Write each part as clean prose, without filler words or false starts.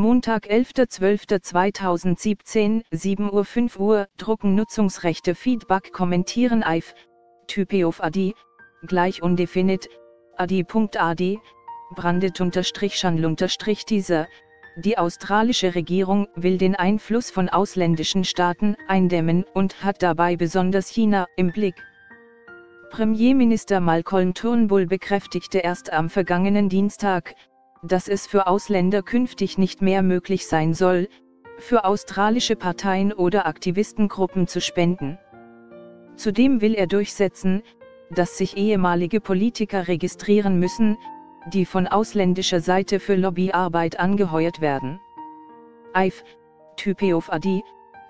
Montag 11.12.2017, 7:05 Uhr, drucken Nutzungsrechte Feedback kommentieren IF, Type of AD, gleich undefinit, AD.AD, brandet_Schandl_dieser, die australische Regierung will den Einfluss von ausländischen Staaten eindämmen und hat dabei besonders China im Blick. Premierminister Malcolm Turnbull bekräftigte erst am vergangenen Dienstag, dass es für Ausländer künftig nicht mehr möglich sein soll, für australische Parteien oder Aktivistengruppen zu spenden. Zudem will er durchsetzen, dass sich ehemalige Politiker registrieren müssen, die von ausländischer Seite für Lobbyarbeit angeheuert werden. IF, Type of AD,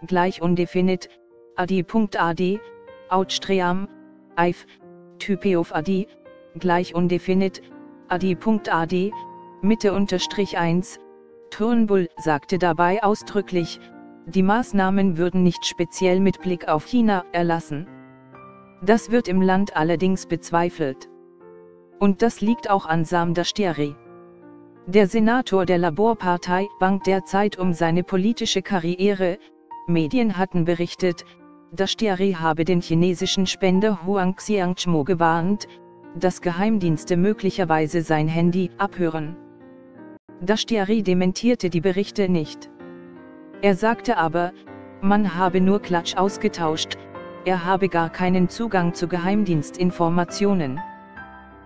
gleich undefinit, AD.AD, Outstream, IF, Type of AD, gleich undefinit, AD.AD, Mitte_1, Turnbull sagte dabei ausdrücklich, die Maßnahmen würden nicht speziell mit Blick auf China erlassen. Das wird im Land allerdings bezweifelt. Und das liegt auch an Sam Dastyari. Der Senator der Laborpartei bangt derzeit um seine politische Karriere, Medien hatten berichtet, Dastyari habe den chinesischen Spender Huang Xiangchmo gewarnt, dass Geheimdienste möglicherweise sein Handy abhören. Dastyari dementierte die Berichte nicht. Er sagte aber, man habe nur Klatsch ausgetauscht, er habe gar keinen Zugang zu Geheimdienstinformationen.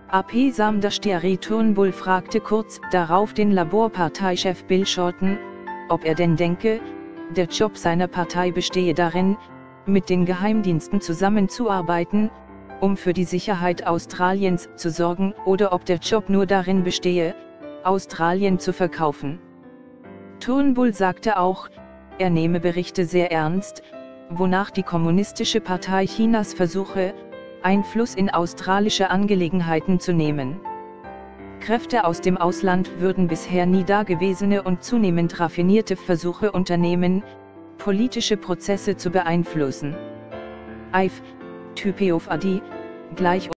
AP Sam Dastyari Turnbull fragte kurz darauf den Laborparteichef Bill Shorten, ob er denn denke, der Job seiner Partei bestehe darin, mit den Geheimdiensten zusammenzuarbeiten, um für die Sicherheit Australiens zu sorgen, oder ob der Job nur darin bestehe, Australien zu verkaufen. Turnbull sagte auch, er nehme Berichte sehr ernst, wonach die Kommunistische Partei Chinas versuche, Einfluss in australische Angelegenheiten zu nehmen. Kräfte aus dem Ausland würden bisher nie dagewesene und zunehmend raffinierte Versuche unternehmen, politische Prozesse zu beeinflussen. IF, Type of AD, gleich